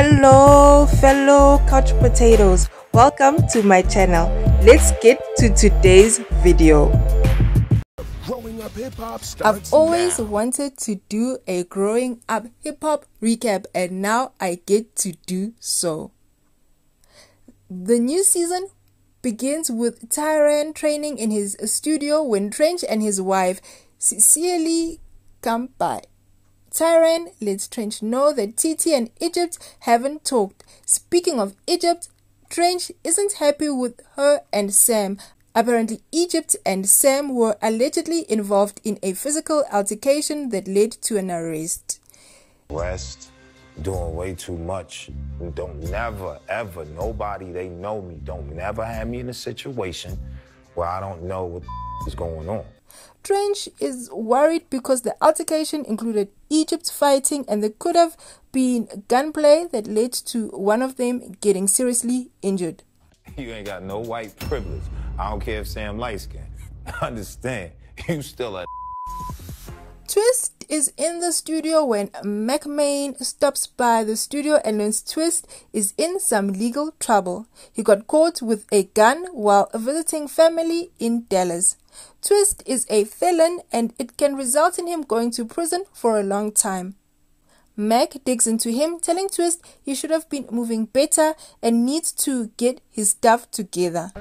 Hello fellow couch potatoes, welcome to my channel. Let's get to today's video. I've always wanted to do a Growing Up Hip Hop recap, and now I get to do so. The new season begins with Tyran training in his studio when Treach and his wife Cicely come by. Tyran lets Treach know that TT and Egypt haven't talked. Speaking of Egypt, Treach isn't happy with her and Sam. Apparently, Egypt and Sam were allegedly involved in a physical altercation that led to an arrest. Arrest, doing way too much. Don't never, ever, nobody, they know me, don't never have me in a situation where I don't know what is going on. Treach is worried because the altercation included Egypt fighting, and there could have been gunplay that led to one of them getting seriously injured. You ain't got no white privilege. I don't care if Sam light skin. Understand, you still a. Twist is in the studio when Mack Maine stops by the studio and learns Twist is in some legal trouble. He got caught with a gun while visiting family in Dallas. Twist is a felon and it can result in him going to prison for a long time. Mac digs into him, telling Twist he should have been moving better and needs to get his stuff together.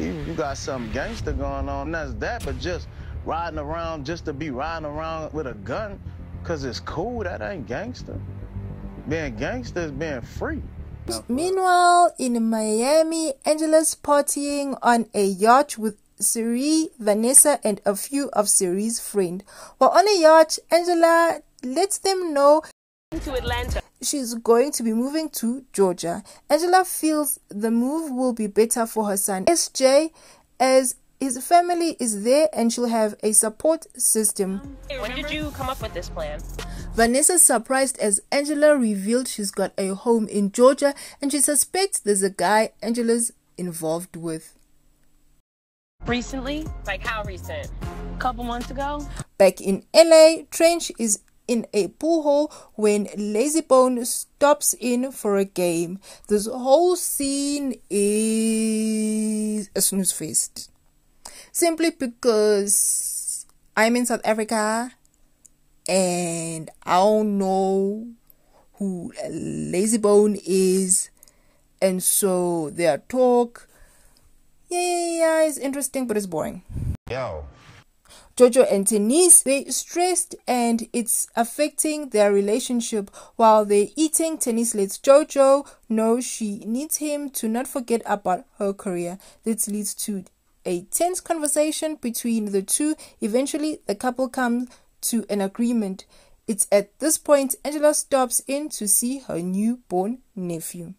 You got some gangster going on, that's that, but just riding around just to be riding around with a gun because it's cool, that ain't gangster. Being gangster is being free. Meanwhile, in Miami, Angela's partying on a yacht with Siri, Vanessa, and a few of Siri's friends. While on a yacht, Angela lets them know to Atlanta. She's going to be moving to Georgia. Angela feels the move will be better for her son SJ, as his family is there and she'll have a support system. When did you come up with this plan? Vanessa's surprised as Angela revealed she's got a home in Georgia and she suspects there's a guy Angela's involved with. Recently? Like how recent? A couple months ago? Back in LA, Treach is in a pool hall when Lazy Bone stops in for a game. This whole scene is a snooze fest. Simply because I'm in South Africa and I don't know who Lazy Bone is, and so their talk, yeah, it's interesting but it's boring. Yo. Georgia and Tanice, they stressed and it's affecting their relationship. While they're eating, Tanice lets Jojo know she needs him to not forget about her career. This leads to a tense conversation between the two. Eventually, the couple comes to an agreement. It's at this point Angela stops in to see her newborn nephew.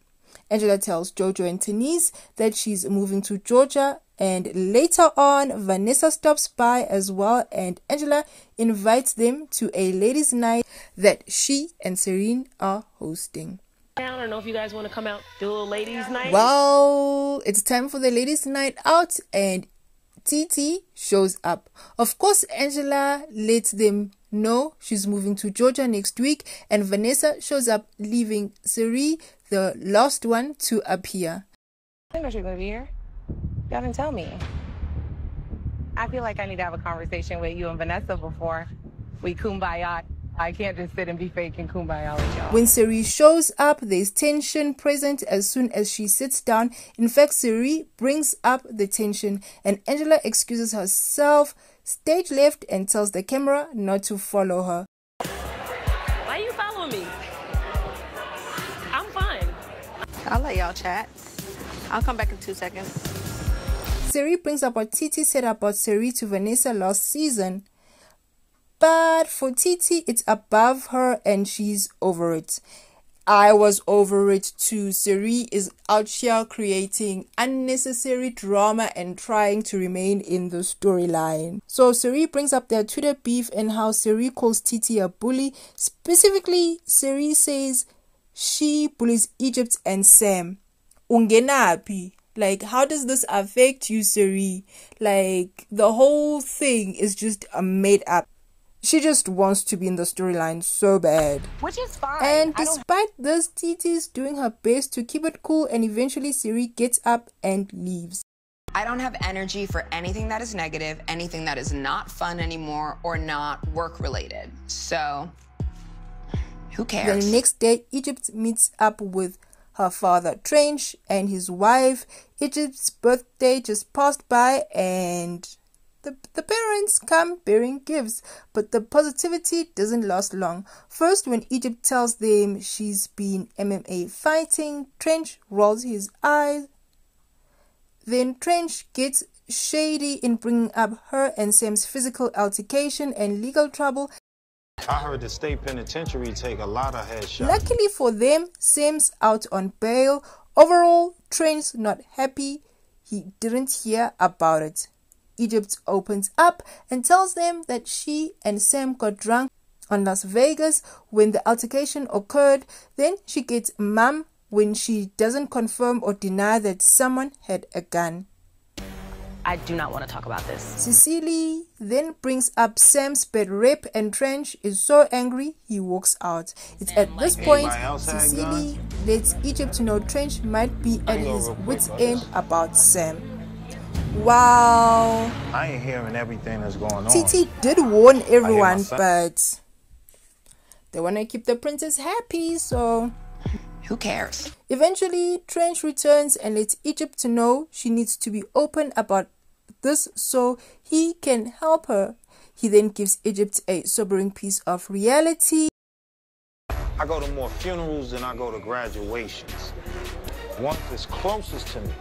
Angela tells Jojo and Tanice that she's moving to Georgia, and later on Vanessa stops by as well, and Angela invites them to a ladies' night that she and Serene are hosting. I don't know if you guys want to come out, do a ladies' night. Well, it's time for the ladies' night out and TT shows up. Of course, Angela lets them know she's moving to Georgia next week, and Vanessa shows up, leaving Siri the last one to appear. I know you're going to be here. Y'all didn't tell me. I feel like I need to have a conversation with you and Vanessa before we kumbaya. I can't just sit and be fake and kumbaya with y'all. When Siri shows up, there's tension present as soon as she sits down. In fact, Siri brings up the tension and Angela excuses herself, stage left, and tells the camera not to follow her. Why are you following me? I'm fine. I'll let y'all chat. I'll come back in 2 seconds. Siri brings up what TT said about Siri to Vanessa last season. But for TT, it's above her and she's over it. I was over it too. Siri is out here creating unnecessary drama and trying to remain in the storyline. So Siri brings up their Twitter beef and how Siri calls TT a bully. Specifically, Siri says she bullies Egypt and Sam. Ungenapi. Like, how does this affect you, Siri? Like, the whole thing is just made up. She just wants to be in the storyline so bad. Which is fine. And despite this, TT's doing her best to keep it cool, and eventually Siri gets up and leaves. I don't have energy for anything that is negative, anything that is not fun anymore, or not work-related. So, who cares? The next day, Egypt meets up with her father, Treach, and his wife. Egypt's birthday just passed by, and the parents come bearing gifts, but the positivity doesn't last long. First, when Egypt tells them she's been MMA fighting, Treach rolls his eyes. Then Treach gets shady in bringing up her and Sam's physical altercation and legal trouble. I heard the state penitentiary take a lot of headshots. Luckily for them, Sam's out on bail. Overall, Treach's not happy. He didn't hear about it. Egypt opens up and tells them that she and Sam got drunk on Las Vegas when the altercation occurred. Then she gets mum when she doesn't confirm or deny that someone had a gun. I do not want to talk about this. Cicely then brings up Sam's bed rape, and Treach is so angry he walks out. It's at this point Cicely lets Egypt know Treach might be at his wit's end about Sam. Wow. I ain't hearing everything that's going on. TT did warn everyone, but they want to keep the princess happy, so who cares? Eventually, Treach returns and lets Egypt to know she needs to be open about this so he can help her. He then gives Egypt a sobering piece of reality. I go to more funerals than I go to graduations. One that's closest to me.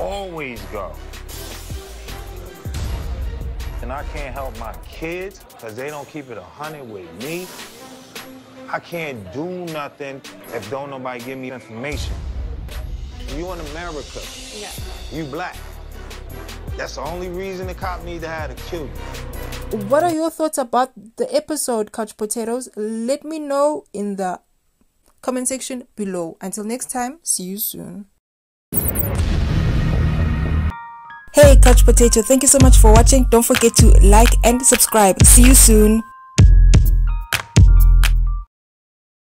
Always go, and I can't help my kids because they don't keep it 100 with me. I can't do nothing if don't nobody give me information. You in America, yeah. You black. That's the only reason the cop need to have to kill you. What are your thoughts about the episode, Couch Potatoes? Let me know in the comment section below. Until next time, see you soon. Hey Couch Potato, thank you so much for watching. Don't forget to like and subscribe. See you soon.